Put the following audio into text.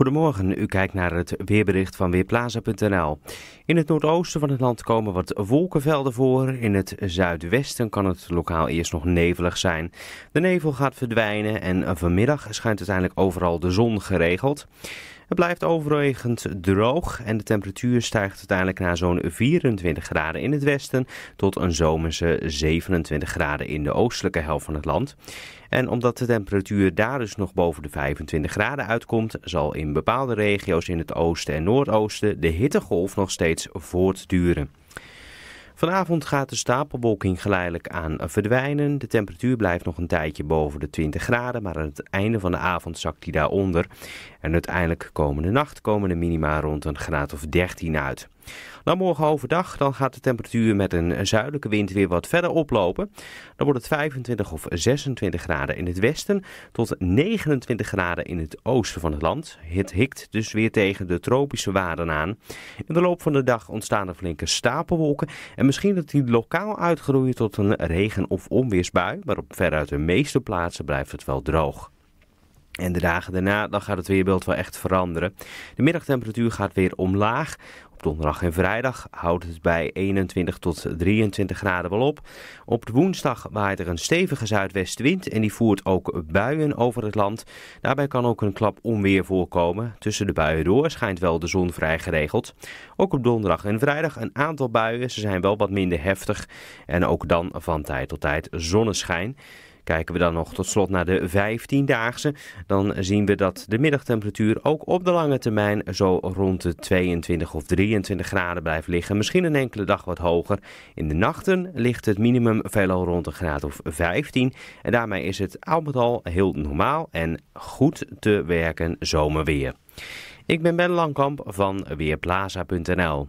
Goedemorgen, u kijkt naar het weerbericht van weerplaza.nl. In het noordoosten van het land komen wat wolkenvelden voor. In het zuidwesten kan het lokaal eerst nog nevelig zijn. De nevel gaat verdwijnen en vanmiddag schijnt uiteindelijk overal de zon geregeld. Het blijft overwegend droog en de temperatuur stijgt uiteindelijk naar zo'n 24 graden in het westen tot een zomerse 27 graden in de oostelijke helft van het land. En omdat de temperatuur daar dus nog boven de 25 graden uitkomt, zal in bepaalde regio's in het oosten en noordoosten de hittegolf nog steeds voortduren. Vanavond gaat de stapelwolking geleidelijk aan verdwijnen. De temperatuur blijft nog een tijdje boven de 20 graden, maar aan het einde van de avond zakt die daaronder. En uiteindelijk komende nacht komen de minima rond een graad of 13 uit. Dan morgen overdag, dan gaat de temperatuur met een zuidelijke wind weer wat verder oplopen. Dan wordt het 25 of 26 graden in het westen tot 29 graden in het oosten van het land. Het hikt dus weer tegen de tropische waarden aan. In de loop van de dag ontstaan er flinke stapelwolken en misschien dat die lokaal uitgroeien tot een regen- of onweersbui, maar op veruit de meeste plaatsen blijft het wel droog. En de dagen daarna, dan gaat het weerbeeld wel echt veranderen. De middagtemperatuur gaat weer omlaag. Op donderdag en vrijdag houdt het bij 21 tot 23 graden wel op. Op woensdag waait er een stevige zuidwestenwind en die voert ook buien over het land. Daarbij kan ook een klap onweer voorkomen. Tussen de buien door schijnt wel de zon vrij geregeld. Ook op donderdag en vrijdag een aantal buien. Ze zijn wel wat minder heftig en ook dan van tijd tot tijd zonneschijn. Kijken we dan nog tot slot naar de 15-daagse, dan zien we dat de middagtemperatuur ook op de lange termijn zo rond de 22 of 23 graden blijft liggen. Misschien een enkele dag wat hoger. In de nachten ligt het minimum veelal rond een graad of 15. En daarmee is het al met al heel normaal en goed te werken zomerweer. Ik ben Ben Langkamp van weerplaza.nl.